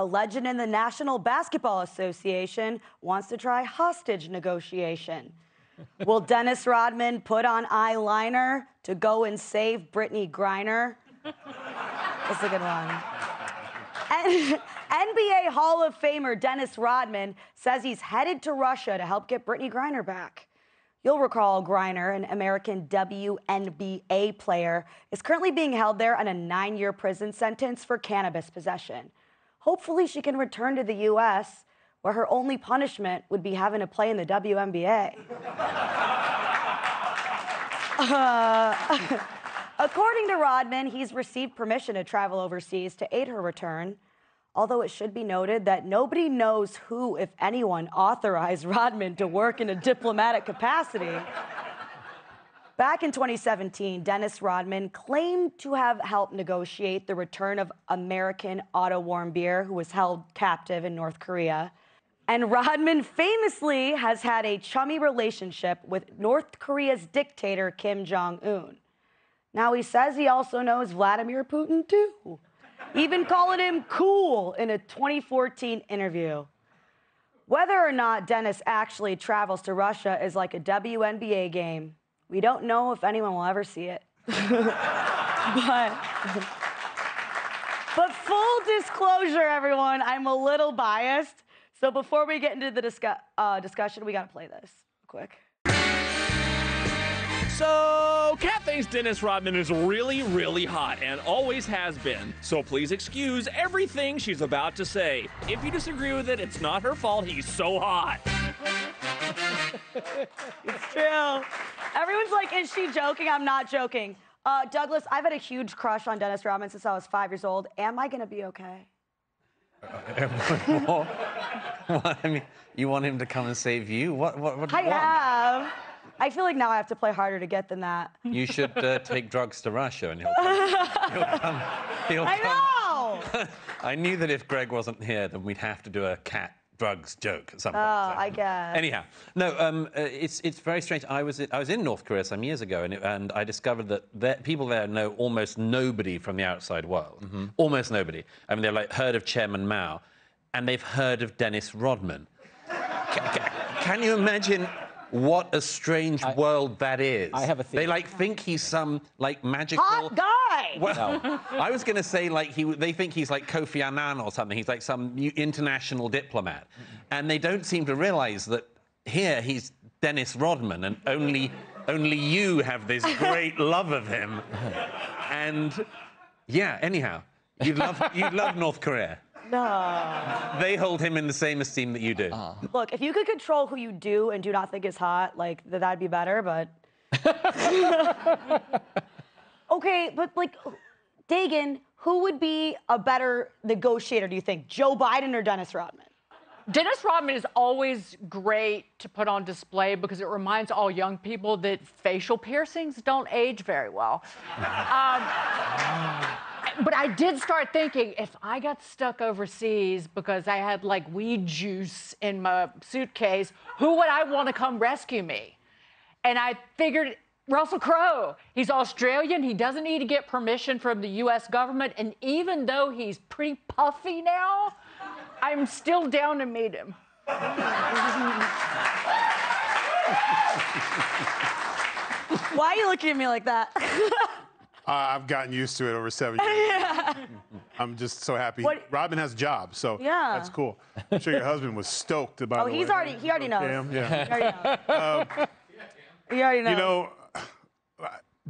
A legend in the National Basketball Association wants to try hostage negotiation. Will Dennis Rodman put on eyeliner to go and save Brittney Griner? That's a good one. NBA Hall of Famer Dennis Rodman says he's headed to Russia to help get Brittney Griner back. You'll recall Griner, an American WNBA player, is currently being held there on a 9-year prison sentence for cannabis possession. Hopefully she can return to the U.S., where her only punishment would be having to play in the WNBA. According to Rodman, he's received permission to travel overseas to aid her return, although it should be noted that nobody knows who, if anyone, authorized Rodman to work in a diplomatic capacity. Back in 2017, Dennis Rodman claimed to have helped negotiate the return of American Otto Warmbier, who was held captive in North Korea. And Rodman famously has had a chummy relationship with North Korea's dictator Kim Jong Un. Now he says he also knows Vladimir Putin, too, even calling him cool in a 2014 interview. Whether or not Dennis actually travels to Russia is like a WNBA game. We don't know if anyone will ever see it. But full disclosure, everyone, I'm a little biased. So before we get into the discussion, we got to play this quick. So, Cat thinks Dennis Rodman is really, really hot and always has been. So please excuse everything she's about to say. If you disagree with it, it's not her fault. He's so hot. It's true. Everyone's like, is she joking? I'm not joking. Douglas, I've had a huge crush on Dennis Rodman since I was 5 years old. Am I going to be okay? Well, I mean, you want him to come and save you? What do you want? I feel like now I have to play harder to get than that. You should take drugs to Russia and he'll come. I know! I knew that if Greg wasn't here, then we'd have to do a cat drugs joke at some point. Oh, so. I guess. Anyhow, no, it's very strange. I was in North Korea some years ago, and I discovered that people there know almost nobody from the outside world. Mm-hmm. Almost nobody. I mean, they've like heard of Chairman Mao, and they've heard of Dennis Rodman. Can you imagine? What a strange world that is. I have a theory. They, like, think he's some, like, magical... hot guy! Well, no. I was going to say, like, they think he's, like, Kofi Annan or something. He's, like, some new international diplomat. And they don't seem to realise that here he's Dennis Rodman and only you have this great love of him. And, yeah, anyhow, you'd love North Korea. No. They hold him in the same esteem that you do. Look, if you could control who you do and do not think is hot, like, that'd be better, but... Okay, but, like, Dagan, who would be a better negotiator, do you think? Joe Biden or Dennis Rodman? Dennis Rodman is always great to put on display because it reminds all young people that facial piercings don't age very well. But I did start thinking, if I got stuck overseas because I had, like, weed juice in my suitcase, who would I want to come rescue me? And I figured Russell Crowe. He's Australian. He doesn't need to get permission from the U.S. government. And even though he's pretty puffy now, I'm still down to meet him. Why are you looking at me like that? I've gotten used to it over 7 years. Yeah. I'm just so happy. Rodman has a job, so yeah. That's cool. I'm sure your husband was stoked about it. Oh, he already knows. Damn, yeah. He already knows. He already knows. You know,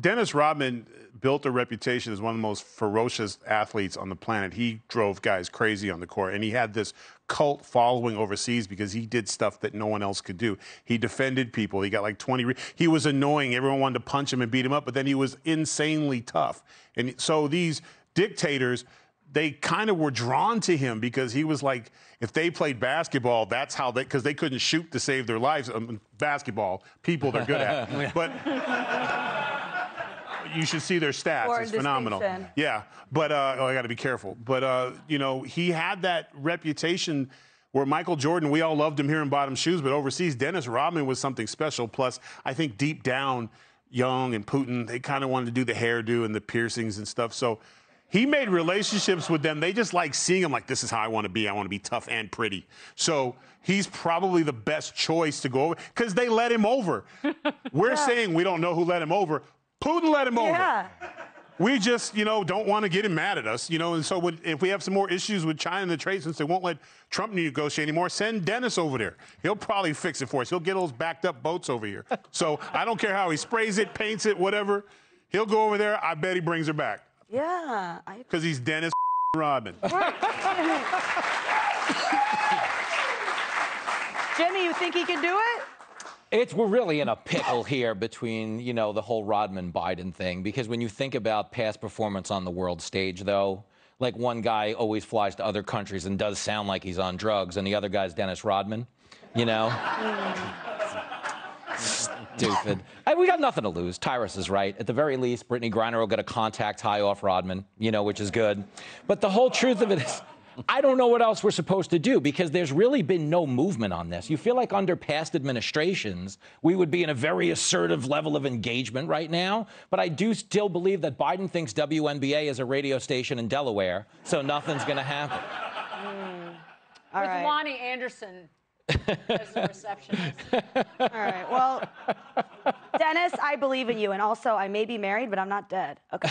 Dennis Rodman built a reputation as one of the most ferocious athletes on the planet. He drove guys crazy on the court, and he had this cult following overseas because he did stuff that no one else could do. He defended people. He got like 20. He was annoying. Everyone wanted to punch him and beat him up, but then he was insanely tough. And so these dictators, they kind of were drawn to him because he was like, if they played basketball, that's how they, because they couldn't shoot to save their lives. Basketball, people they're good at. But... you should see their stats. It's phenomenal. Yeah, but I got to be careful. But you know, he had that reputation where Michael Jordan, we all loved him here in bottom shoes, but overseas, Dennis Rodman was something special. Plus, I think deep down, Young and Putin, they kind of wanted to do the hairdo and the piercings and stuff. So He made relationships with them. They just like seeing him like, this is how I want to be. I want to be tough and pretty. So he's probably the best choice to go over because they let him over. We're saying we don't know who let him over. Putin let him over. We just, you know, don't want to get him mad at us, you know. And so if we have some more issues with China and the trade, since they won't let Trump negotiate anymore, send Dennis over there. He'll probably fix it for us. He'll get those backed up boats over here. So I don't care how he sprays it, paints it, whatever. He'll go over there. I bet he brings her back. Yeah. Because he's Dennis Rodman. Jimmy, you think he can do it? We're really in a pickle here between, you know, the whole Rodman-Biden thing, because when you think about past performance on the world stage, though, like one guy always flies to other countries and does sound like he's on drugs, and the other guy's Dennis Rodman, you know? Stupid. We got nothing to lose. Tyrus is right. At the very least, Brittney Griner will get a contact high off Rodman, you know, which is good. But the whole truth of it is, I don't know what else we're supposed to do, because there's really been no movement on this. You feel like under past administrations, we would be in a very assertive level of engagement right now. But I do still believe that Biden thinks WNBA is a radio station in Delaware, so nothing's going to happen. All right. With Lonnie Anderson as the receptionist. All right. Well, Dennis, I believe in you. And also, I may be married, but I'm not dead. Okay.